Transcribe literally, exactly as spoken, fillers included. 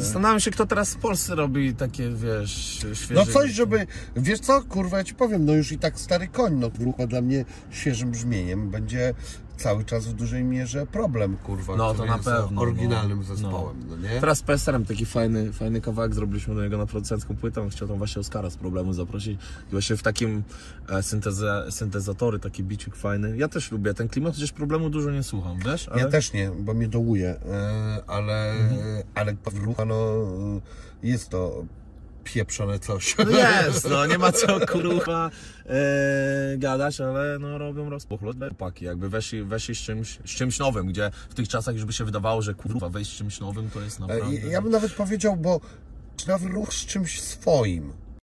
Zastanawiam się, kto teraz w Polsce robi takie, wiesz, świeże... No coś, żeby... Wiesz co, kurwa, ja ci powiem, no już i tak stary koń, no grupa dla mnie świeżym brzmieniem będzie cały czas w dużej mierze problem, kurwa. No to na pewno. Oryginalnym no, zespołem, no. no nie? Teraz z P S R-em taki fajny, fajny kawałek zrobiliśmy do niego na producencką płytę. Chciał tam właśnie Oskara z Problemu zaprosić. I właśnie w takim e, synteze, syntezatory, taki biciuk fajny. Ja też lubię ten klimat, chociaż Problemu dużo nie słucham, wiesz? Ale... Ja też nie, bo mnie dołuje, e, ale, mhm. ale rucha, no jest to pieprzone coś. No jest, no nie ma co kurwa e, gadać, ale no robią rozpochlone chłopaki, jakby weszli, weszli z, czymś, z czymś nowym, gdzie w tych czasach już by się wydawało, że kurwa wejść z czymś nowym to jest naprawdę... Ja bym nawet powiedział, bo czy nawet ruch z czymś swoim.